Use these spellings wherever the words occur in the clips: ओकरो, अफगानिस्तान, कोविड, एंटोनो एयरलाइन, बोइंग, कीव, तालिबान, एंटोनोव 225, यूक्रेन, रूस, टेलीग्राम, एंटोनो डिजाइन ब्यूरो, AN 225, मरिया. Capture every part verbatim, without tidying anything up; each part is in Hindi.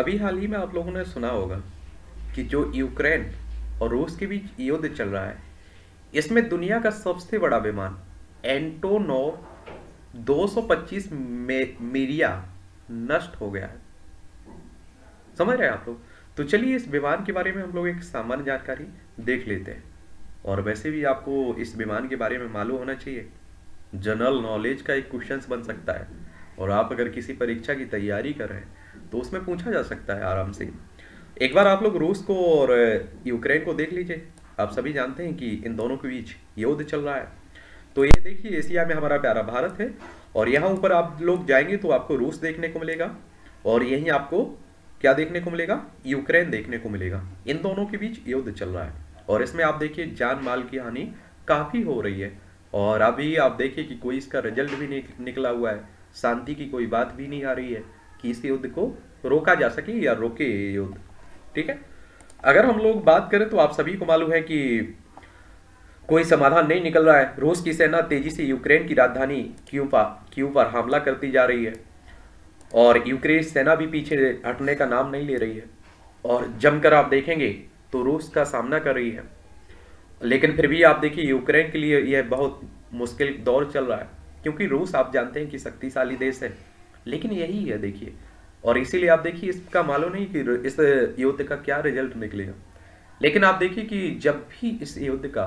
अभी हाल ही में आप लोगों ने सुना होगा कि जो यूक्रेन और रूस के बीच युद्ध चल रहा है, इसमें दुनिया का सबसे बड़ा विमान एंटोनो दो सौ पच्चीस मरिया नष्ट हो गया है। समझ रहे हैं आप लोग। तो चलिए इस विमान के बारे में हम लोग एक सामान्य जानकारी देख लेते हैं। और वैसे भी आपको इस विमान के बारे में मालूम होना चाहिए, जनरल नॉलेज का एक क्वेश्चन बन सकता है और आप अगर किसी परीक्षा की तैयारी कर रहे हैं तो उसमें पूछा जा सकता है आराम से। एक बार आप लोग रूस को और यूक्रेन को देख लीजिए। आप सभी जानते हैं कि इन दोनों के बीच युद्ध चल रहा है। तो ये देखिए, एशिया में हमारा प्यारा भारत है और यहाँ ऊपर आप लोग जाएंगे तो आपको रूस देखने को मिलेगा और यहीं आपको क्या देखने को मिलेगा, यूक्रेन देखने को मिलेगा। इन दोनों के बीच युद्ध चल रहा है और इसमें आप देखिए जान माल की हानि काफ़ी हो रही है। और अभी आप देखिए कि कोई इसका रिजल्ट भी निक, निकला हुआ है, शांति की कोई बात भी नहीं आ रही है कि इस युद्ध को रोका जा सके या रोके युद्ध। ठीक है, अगर हम लोग बात करें तो आप सभी को मालूम है कि कोई समाधान नहीं निकल रहा है। रूस की सेना तेजी से यूक्रेन की राजधानी कीव कीव पर हमला करती जा रही है और यूक्रेन सेना भी पीछे हटने का नाम नहीं ले रही है और जमकर आप देखेंगे तो रूस का सामना कर रही है। लेकिन फिर भी आप देखिए, यूक्रेन के लिए यह बहुत मुश्किल दौर चल रहा है क्योंकि रूस आप जानते हैं कि शक्तिशाली देश है, लेकिन यही है देखिए। और इसीलिए आप देखिए इसका मालूम नहीं कि इस युद्ध का क्या रिजल्ट निकलेगा। लेकिन आप देखिए कि जब भी इस युद्ध का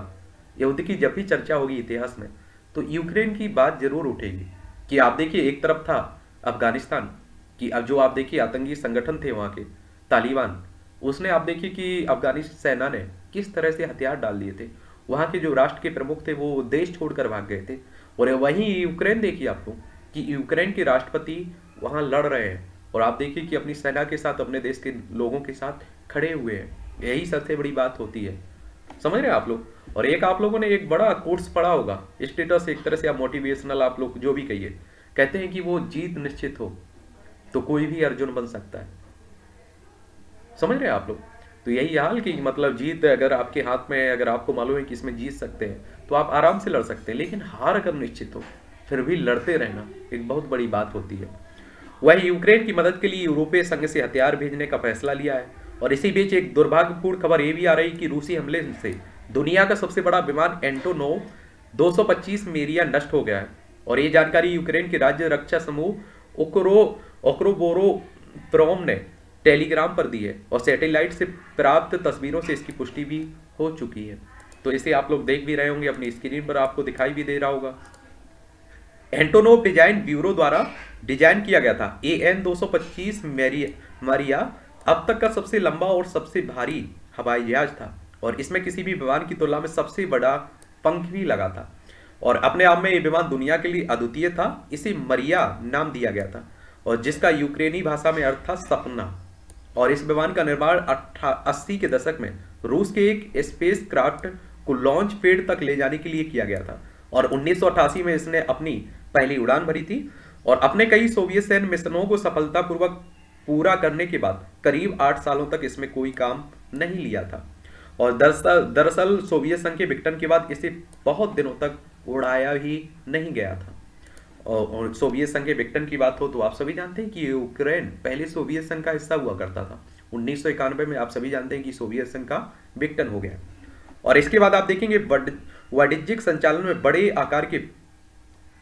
युद्ध की जब भी चर्चा होगी इतिहास में तो यूक्रेन की बात जरूर उठेगी। कि आप देखिए एक तरफ था अफगानिस्तान कि अब जो आप देखिए आतंकी संगठन थे वहाँ के तालिबान, उसने आप देखिए कि अफगानिस्तान सेना ने किस तरह से हथियार डाल दिए थे, वहाँ के जो राष्ट्र के प्रमुख थे वो देश छोड़कर भाग गए थे। और वहीं यूक्रेन देखिए आपको कि यूक्रेन के राष्ट्रपति वहाँ लड़ रहे हैं और आप देखिए कि अपनी सेना के साथ अपने देश के लोगों के साथ खड़े हुए हैं। यही सबसे बड़ी बात होती है, समझ रहे हैं आप लोग। और एक आप लोगों ने एक बड़ा कोर्स पढ़ा होगा स्टेटस, एक तरह से आप मोटिवेशनल आप लोग जो भी कहिए, कहते हैं कि वो जीत निश्चित हो तो कोई भी अर्जुन बन सकता है। समझ रहे हैं आप लोग। तो यही हाल कि मतलब जीत अगर आपके हाथ में, अगर आपको मालूम है कि इसमें जीत सकते हैं तो आप आराम से लड़ सकते हैं, लेकिन हार अगर निश्चित हो फिर भी लड़ते रहना एक बहुत बड़ी बात होती है। वही यूक्रेन की मदद के लिए यूरोपीय संघ से हथियार भेजने का फैसला लिया है। और इसी बीच एक दुर्भाग्यपूर्ण खबर ये भी आ रही कि रूसी हमले से दुनिया का सबसे बड़ा विमान एंटोनोव दो सौ पच्चीस मरिया नष्ट हो गया है। और ये जानकारी यूक्रेन के राज्य रक्षा समूह ओकरो ओकरो प्रोम ने टेलीग्राम पर दी है और सैटेलाइट से प्राप्त तस्वीरों से इसकी पुष्टि भी हो चुकी है। तो इसे आप लोग देख भी रहे होंगे, अपनी स्क्रीन पर आपको दिखाई भी दे रहा होगा। एंटोनो डिजाइन ब्यूरो द्वारा डिजाइन किया गया था एन दो सौ पच्चीस मरिया अब तक का सबसे लंबा और सबसे भारी हवाई जहाज था और इसमें किसी भी विमान की तुलना में सबसे बड़ा पंख भी लगा था। और अपने आप में ये विमान दुनिया के लिए अद्वितीय था। इसे मरिया नाम दिया गया था और जिसका यूक्रेनी भाषा में अर्थ था सपना। और इस विमान का निर्माण अस्सी के दशक में रूस के एक स्पेस क्राफ्ट को लॉन्च पैड तक ले जाने के लिए किया गया था। और उन्नीस सौ अठासी में इसने अपनी पहली उड़ान भरी थी और अपने कई सोवियत सैन्य मिशनों को सफलतापूर्वक पूरा करने के बाद करीब आठ सालों तक इसमें कोई काम नहीं लिया था। और दरअसल दरअसल सोवियत संघ के विघटन के बाद इसे बहुत दिनों तक उड़ाया ही नहीं गया था। और, और सोवियत संघ के विघटन की बात हो तो आप सभी जानते हैं कि यूक्रेन पहले सोवियत संघ का हिस्सा हुआ करता था। उन्नीस सौ इक्यानवे में आप सभी जानते हैं कि सोवियत संघ का विघटन हो गया। और इसके बाद आप देखेंगे वाणिज्यिक संचालन में बड़े आकार के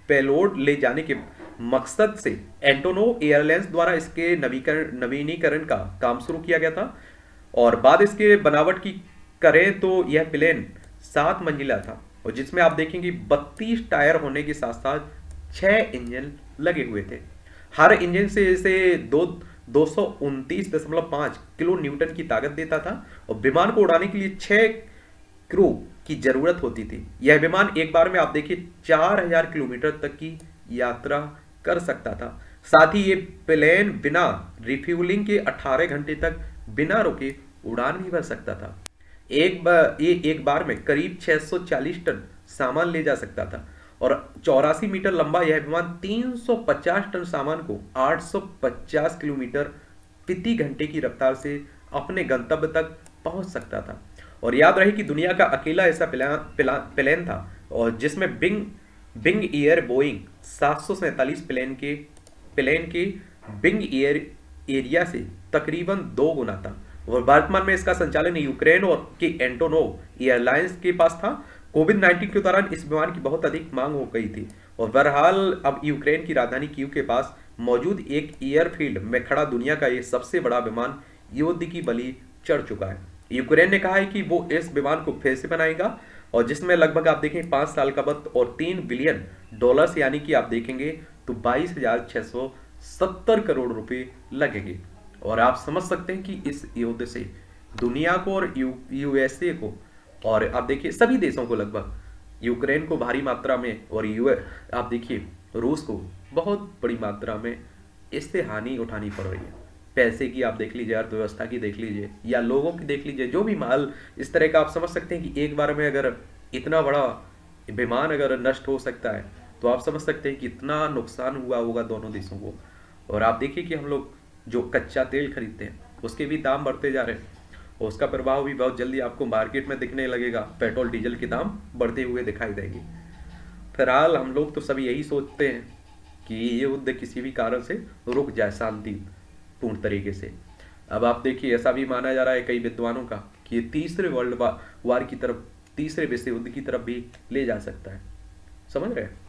पेलोड ले जाने के मकसद से एंटोनो एयरलाइन द्वारा इसके नवीकरण नवीनीकरण का काम शुरू किया गया था। और बाद इसके बनावट की करें तो यह प्लेन सात मंजिला था और जिसमें आप देखेंगे बत्तीस टायर होने के साथ साथ छह इंजन लगे हुए थे। हर इंजन से इसे दो दो सौ उनतीस दशमलव पाँच किलो न्यूटन की ताकत देता था और विमान को उड़ाने के लिए छह क्रू की जरूरत होती थी। यह विमान एक बार में आप देखिए चार हजार किलोमीटर तक की यात्रा कर सकता था। साथ ही ये प्लेन बिना रिफ्यूलिंग के अठारह घंटे तक बिना रुके उड़ान भी भर सकता था। एक बार ये एक बार में करीब छह सौ चालीस टन सामान ले जा सकता था। और चौरासी मीटर लंबा यह विमान तीन सौ पचास टन सामान को आठ सौ पचास किलोमीटर प्रति घंटे की रफ्तार से अपने गंतव्य तक पहुंच सकता था। और याद रहे कि दुनिया का अकेला ऐसा प्लेन था और जिसमें बिंग बिंग एयर बोइंग सात सौ सैंतालीस प्लेन के प्लेन के बिंग एयर एरिया से तकरीबन दो गुना था। और वर्तमान में इसका संचालन यूक्रेन और की एंटोनो एयरलाइन के पास था। कोविड नाइन्टीन के दौरान इस विमान की बहुत अधिक मांग हो गई थी और बहरहाल अब यूक्रेन की राजधानी कीव के पास मौजूद एक एयरफील्ड में खड़ा दुनिया का ये सबसे बड़ा विमान युद्ध की बलि चढ़ चुका है। यूक्रेन ने कहा है कि वो इस विमान को फिर से बनाएगा और जिसमें लगभग आप देखें पाँच साल का वक्त और तीन बिलियन डॉलर्स यानी कि आप देखेंगे तो बाईस हजार छः सौ सत्तर करोड़ रुपये लगेंगे। और आप समझ सकते हैं कि इस युद्ध से दुनिया को और यू यूएसए को और आप देखिए सभी देशों को लगभग यूक्रेन को भारी मात्रा में और यू आप देखिए रूस को बहुत बड़ी मात्रा में इससे हानि उठानी पड़ रही है। पैसे की आप देख लीजिए, अर्थव्यवस्था की देख लीजिए या लोगों की देख लीजिए, जो भी माल इस तरह का आप समझ सकते हैं कि एक बार में अगर इतना बड़ा विमान अगर नष्ट हो सकता है तो आप समझ सकते हैं कि इतना नुकसान हुआ होगा दोनों देशों को। और आप देखिए कि हम लोग जो कच्चा तेल खरीदते हैं उसके भी दाम बढ़ते जा रहे हैं और उसका प्रभाव भी बहुत जल्दी आपको मार्केट में दिखने लगेगा। पेट्रोल डीजल के दाम बढ़ते हुए दिखाई देंगे। फिलहाल हम लोग तो सभी यही सोचते हैं कि ये युद्ध किसी भी कारण से रुक जाए शांतिपूर्ण तरीके से। अब आप देखिए ऐसा भी माना जा रहा है कई विद्वानों का कि ये तीसरे वर्ल्ड वार की तरफ, तीसरे विश्व युद्ध की तरफ भी ले जा सकता है। समझ रहे हैं।